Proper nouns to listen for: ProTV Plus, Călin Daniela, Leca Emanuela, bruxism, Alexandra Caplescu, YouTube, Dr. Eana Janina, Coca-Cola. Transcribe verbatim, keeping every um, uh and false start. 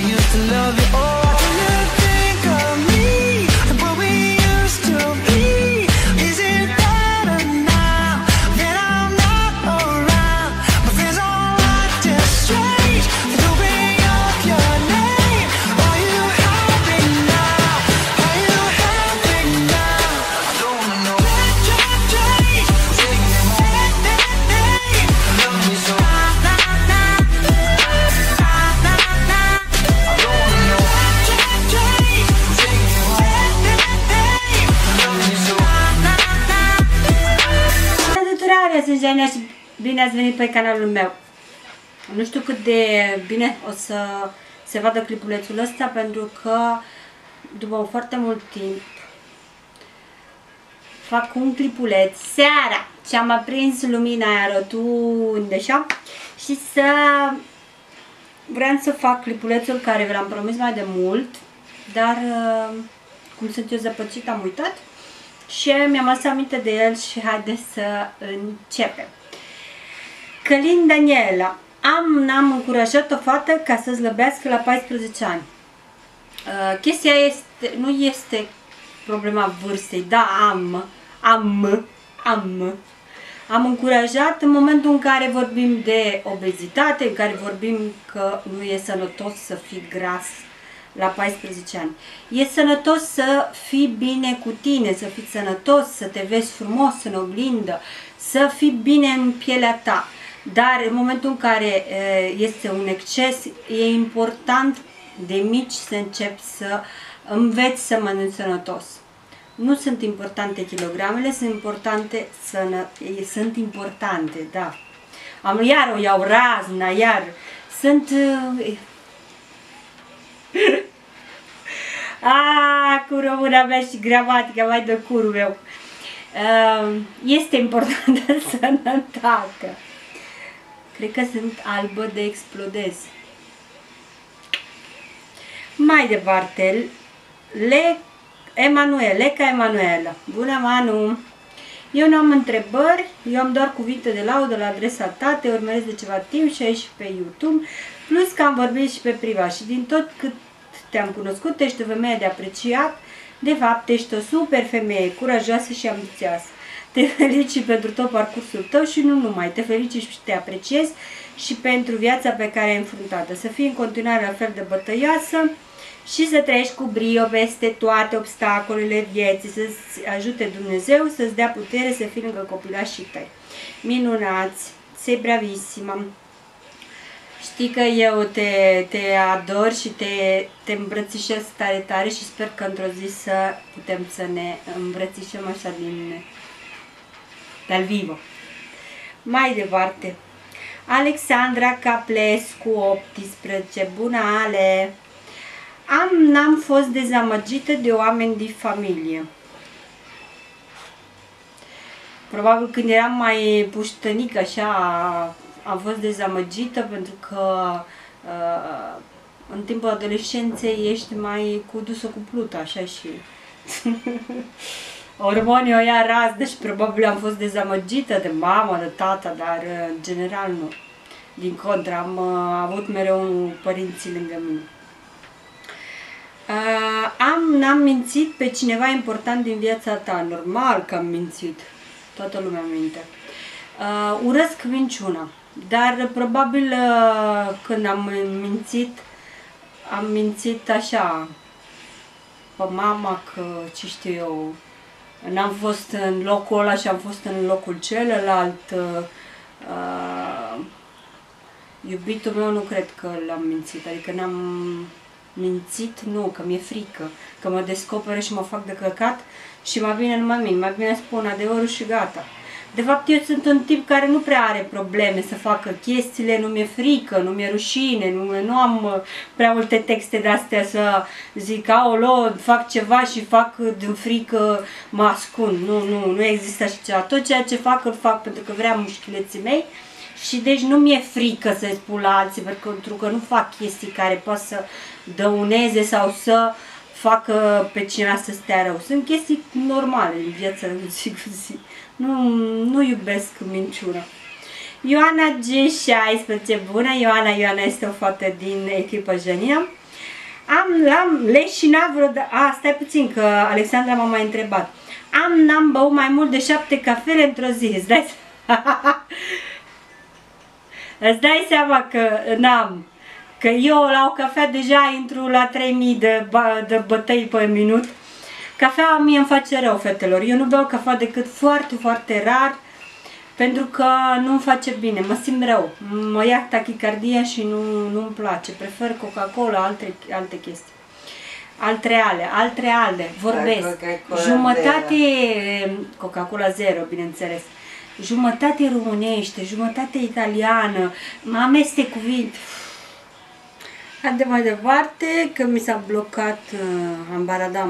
I used to love you. Oh, I can't think of me, what we used to be. Is it better now that I'm not around? My friends all acting strange, the ring of your name. Are you happy now? Are you happy now? I don't wanna know. That, that, that, that, that, that. I love you so. Sunt Janina și bine ați venit pe canalul meu. Nu știu cât de bine o să se vadă clipulețul ăsta, pentru că după foarte mult timp fac un clipuleț seara și am aprins lumina aia rotundă așa, și să vreau să fac clipulețul care vi l-am promis mai de mult, dar cum sunt eu zăpăcit am uitat și mi-am adus aminte de el și haideți să începem. Călin Daniela, am, n-am încurajat o fată ca să slăbească la paisprezece ani. Uh, chestia este, nu este problema vârstei, da, am, am, am, am încurajat în momentul în care vorbim de obezitate, în care vorbim că nu e sănătos să fii gras la paisprezece ani. E sănătos să fii bine cu tine, să fii sănătos, să te vezi frumos în oglindă, să fii bine în pielea ta. Dar în momentul în care este un exces, e important de mici să începi să înveți să mănânci sănătos. Nu sunt importante kilogramele, sunt importante sănă... sunt importante, da. Am iar o iau razna, iar sunt Ah, cu româna mea și gramatica, mai de curul meu. Este importantă sănătatea. Cred că sunt albă de explodez. Mai departe, Le... Emanuel, Leca Emanuela. Bună, Manu! Eu nu am întrebări, eu am doar cuvinte de laudă la adresa ta, te urmăresc de ceva timp și aici pe YouTube, plus că am vorbit și pe privat și din tot cât te-am cunoscut, ești o femeie de apreciat, de fapt ești o super femeie, curajoasă și ambițioasă. Te felicit pentru tot parcursul tău și nu numai, te felicit și te apreciez și pentru viața pe care ai înfruntat-o. Să fii în continuare la fel de bătăioasă și să treci cu brio peste toate obstacolele vieții, să-ți ajute Dumnezeu, să-ți dea putere să fii lângă copilașii tăi. Minunați, sei bravisima! Știi că eu te, te ador și te, te îmbrățișez tare, tare și sper că într-o zi să putem să ne îmbrățișăm așa din de-al vivo. Mai departe, Alexandra Caplescu, optsprezece, bună Ale! Am, n-am fost dezamăgită de oameni din familie. Probabil când eram mai puștănică, așa, am fost dezamăgită pentru că uh, în timpul adolescenței ești mai cu dusă cu plută, așa și hormonii o ia raz, deci probabil am fost dezamăgită de mama, de tata, dar în uh, general nu. Din contra, am uh, avut mereu părinții lângă mine. Uh, am, n-am mințit pe cineva important din viața ta, normal că am mințit, toată lumea minte. Uh, urăsc minciuna. Dar probabil când am mințit, am mințit așa, pe mama că, ce știu eu, n-am fost în locul ăla și am fost în locul celălalt. Uh, iubitul meu nu cred că l-am mințit, adică n-am mințit, nu, că mi-e frică, că mă descoperă și mă fac de căcat și mai bine nu mă mint, mai bine spun adevărul și gata. De fapt, eu sunt un tip care nu prea are probleme să facă chestiile, nu mi-e frică, nu mi-e rușine, nu, nu am prea multe texte de-astea să zic, aolo, fac ceva și fac din frică, mă ascund. Nu, nu, nu există așa ceva. Tot ceea ce fac, îl fac pentru că vreau mușchileții mei și deci nu mi-e frică să-i spun la alții, pentru că nu fac chestii care pot să dăuneze sau să facă pe cineva să stea rău. Sunt chestii normale în viața zi cu zi. Nu, nu iubesc minciuna. Ioana G șaisprezece, bună Ioana, Ioana este o fată din echipa Janina. Am, am leșinat vreo... A, stai puțin că Alexandra m-a mai întrebat. Am, n-am băut mai mult de șapte cafele într-o zi. Îți dai, îți dai seama că n-am... Că eu la o cafea deja intru la trei mii de, bă, de bătăi pe minut. Cafea mie îmi face rău, fetelor. Eu nu beau cafea decât foarte, foarte rar, pentru că nu-mi face bine. Mă simt rău. Mă ia tachicardia și nu, nu-mi place. Prefer Coca-Cola, alte, alte chestii. Altreale, altreale. Vorbesc. Jumătate Coca-Cola zero, bineînțeles. Jumătate românește, jumătate italiană. Mă amestec cu vin. Haide mai departe, că mi s-a blocat uh, ambaradam.